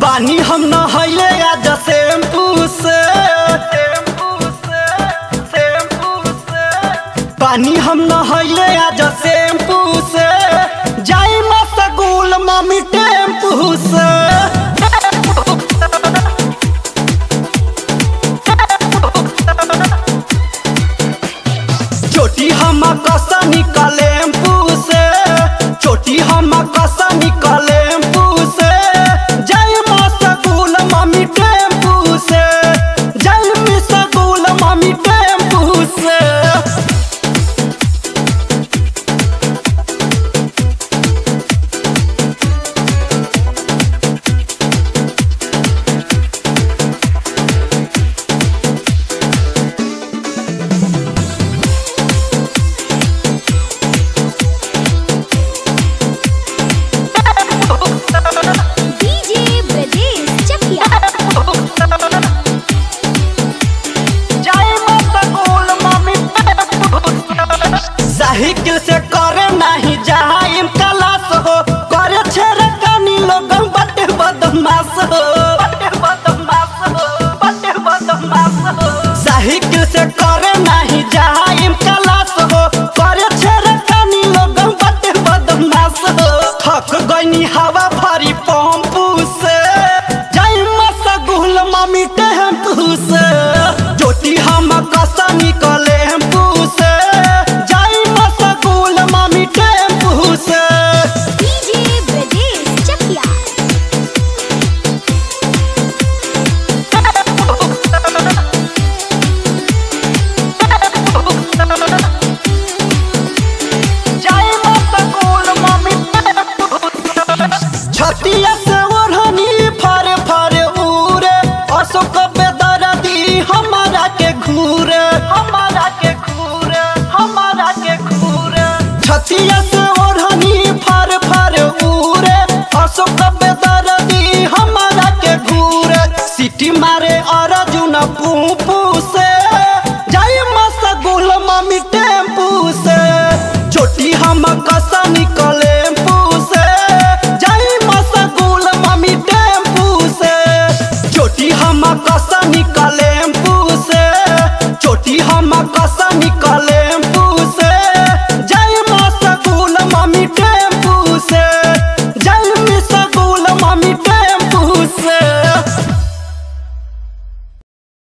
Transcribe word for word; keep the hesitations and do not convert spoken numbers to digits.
बानी हम न हईले आज टेम्पू से बानी हम न हईले आज टेम्पू से जाई मसगुल मम्मी टेम्पू से छोटी हम कसा निकाले टेम्पू से छोटी हम कसा निकाले साहिकिल से करे नहीं जाइम कलास हो करे छेरे कानी लोगन बटे बदमाश हो बटे बदमाश हो बटे बदमाश हो साहिकिल से करे नहीं जाइम कलास हो करे छेरे कानी लोगन बटे बदमाश हो थक गईनी हवा भरी पंपू से जाइम मसगुल मम्मी टेम्पू से जोटी हम कसा निकले छतिया से ओढ़नी फरे फरे उरे अशोक बेदरा दी हमारा के घूरे हमारा के घूरे हमारा के घूरे छतिया से ओढ़नी फरे फरे उरे अशोक बेदरा दी हमारा के घूरे सिटी मारे अर्जुन पूपू से जाई मसगुल मम्मी टेम्पू से छोटी हम कसा निकले कसा निकाले टेम्पू से छोटी हम कसा निकाले टेम्पू से जाई मसगुल मम्मी टेम्पू से।